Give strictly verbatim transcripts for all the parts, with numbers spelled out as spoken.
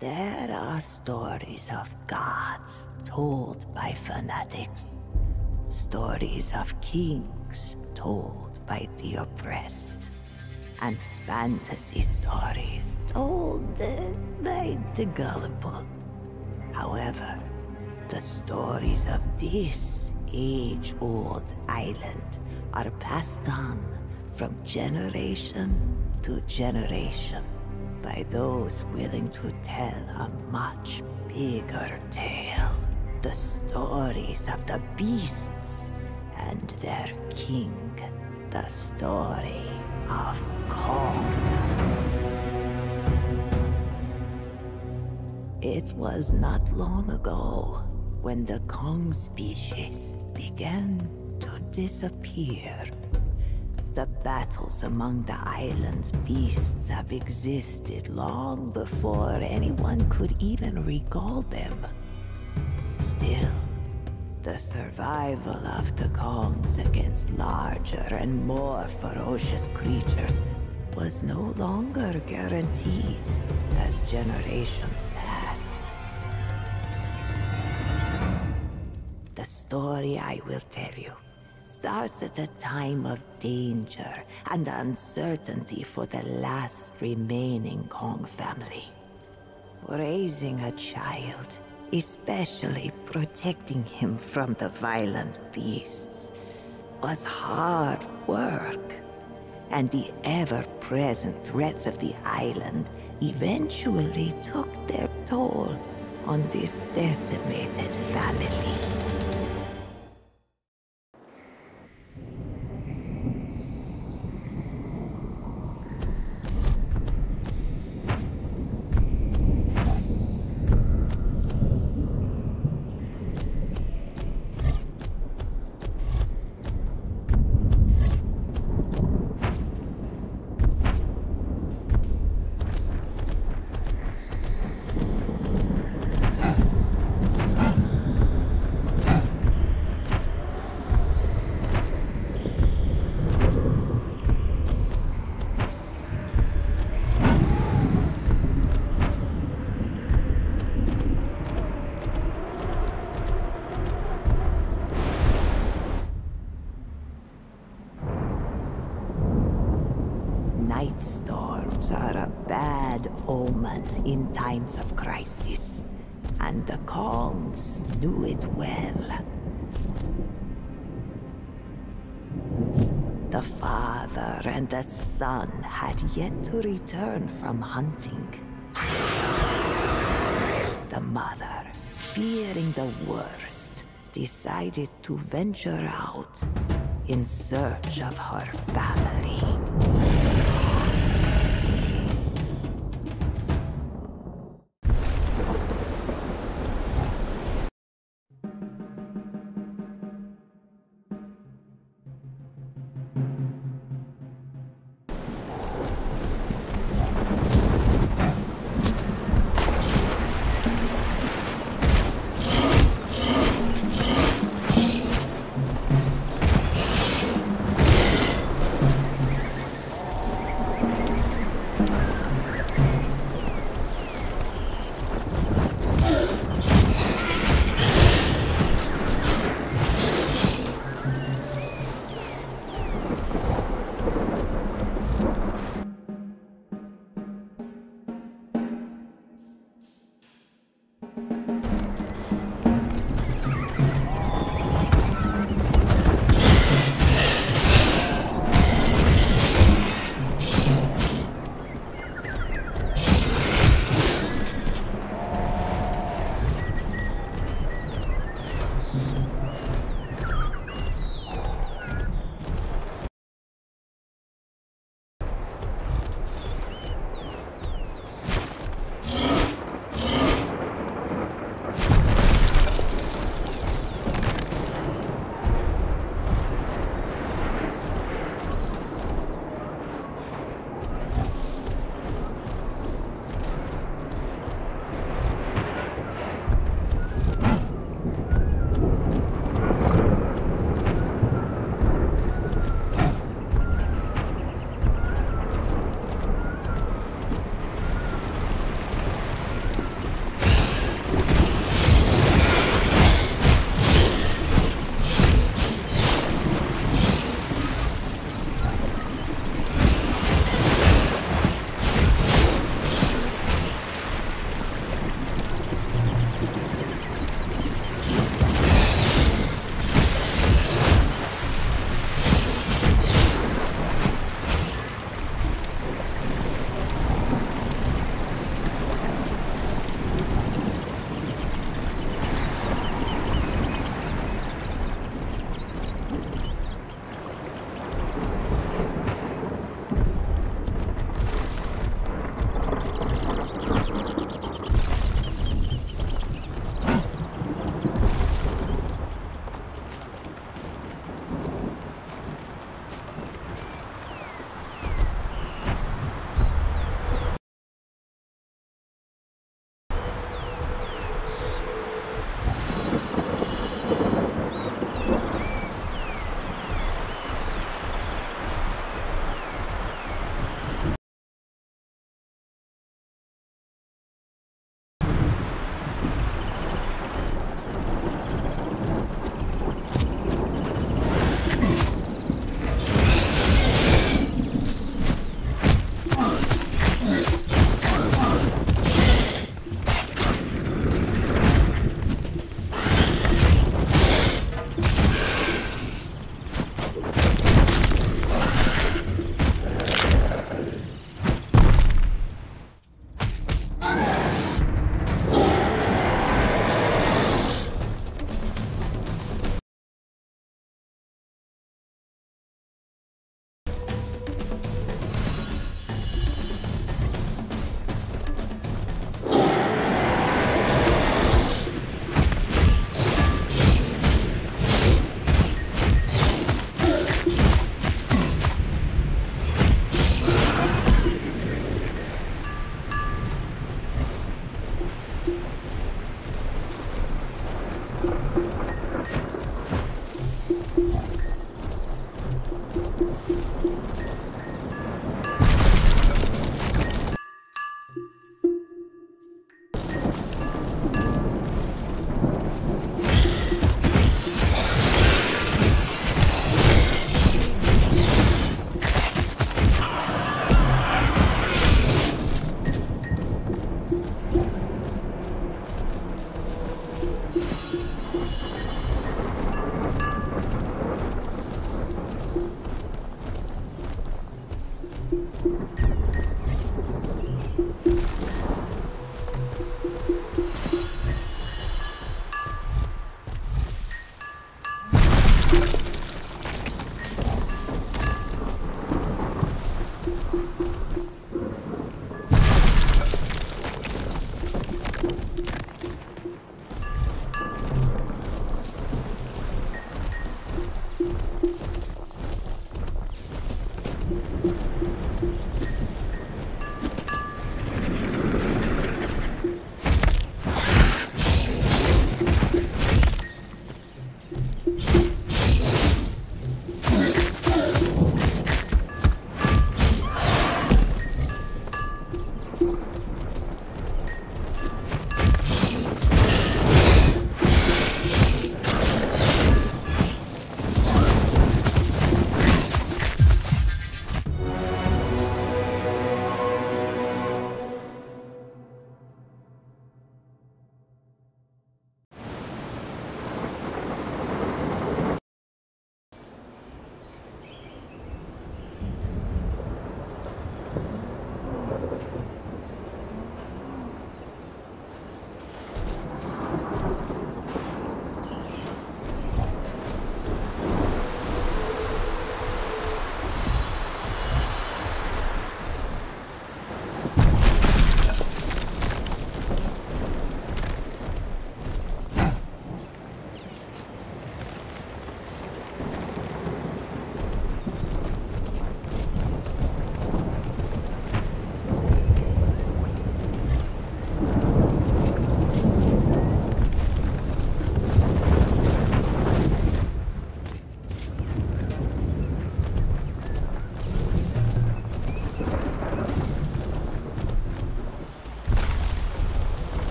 There are stories of gods told by fanatics, stories of kings told by the oppressed, and fantasy stories told by the gullible. However, the stories of this age-old island are passed on from generation to generation by those willing to tell a much bigger tale. The stories of the beasts and their king. The story of Gaul. It was not long ago when the Gaul species began to disappear. The battles among the island's beasts have existed long before anyone could even recall them. Still, the survival of the Gauls against larger and more ferocious creatures was no longer guaranteed as generations passed. The story I will tell you starts at a time of danger and uncertainty for the last remaining Gaul family. Raising a child, especially protecting him from the violent beasts, was hard work, and the ever-present threats of the island eventually took their toll on this decimated family. Night storms are a bad omen in times of crisis, and the Gaul knew it well. The father and the son had yet to return from hunting. The mother, fearing the worst, decided to venture out in search of her family.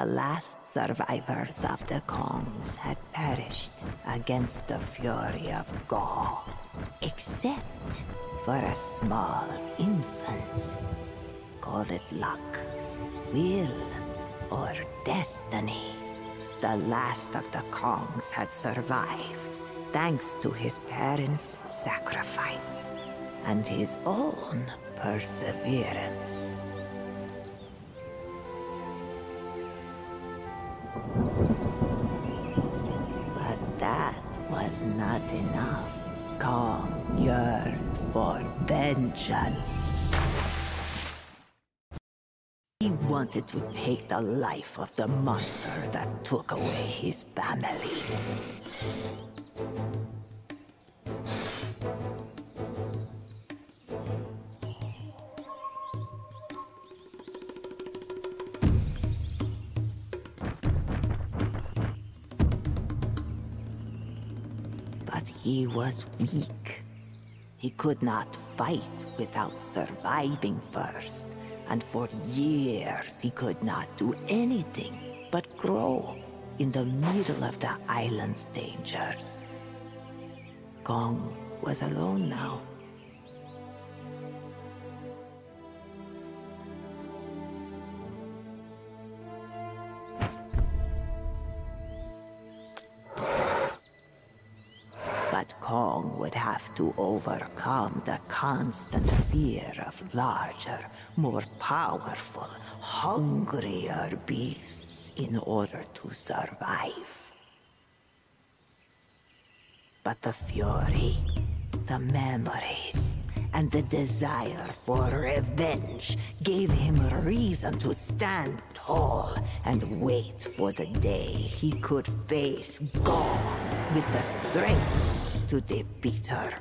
the last survivors of the Kongs had perished against the fury of Gaul, except for a small infant. Call it luck, will, or destiny. The last of the Kongs had survived thanks to his parents' sacrifice and his own perseverance. But that was not enough. Kong yearned for vengeance. He wanted to take the life of the monster that took away his family. But he was weak. He could not fight without surviving first, and for years he could not do anything but grow in the middle of the island's dangers. Kong was alone now. But Kong would have to overcome the constant fear of larger, more powerful, hungrier beasts in order to survive. But the fury, the memories, and the desire for revenge gave him reason to stand tall and wait for the day he could face Gaul with the strength to defeat her.